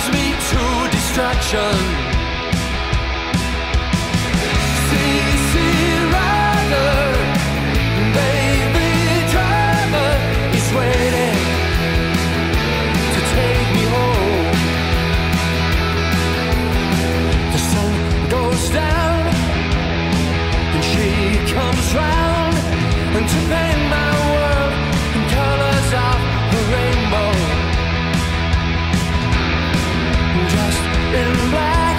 drives me to distraction. See rider, baby driver is waiting to take me home. The sun goes down and she comes round and to paint my world in colors of the rainbow. Just in black,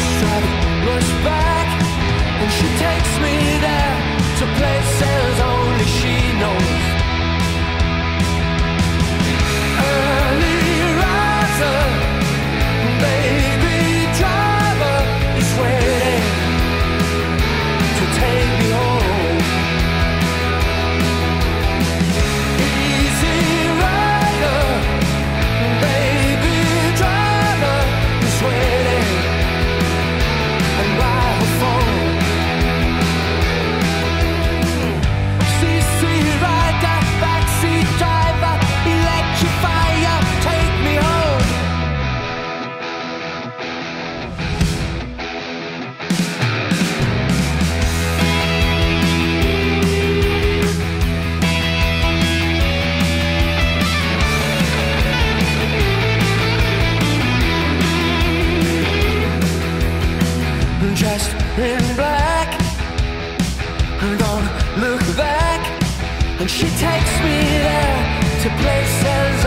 she's trying to rush back, and she takes me there to places only she knows. Early riser, baby driver is waiting to take me home. Easy rider, baby driver is waiting, and by her phone. CC rider, backseat driver, electrifier, take me home. Dressed in black, don't look back, and she takes me there to places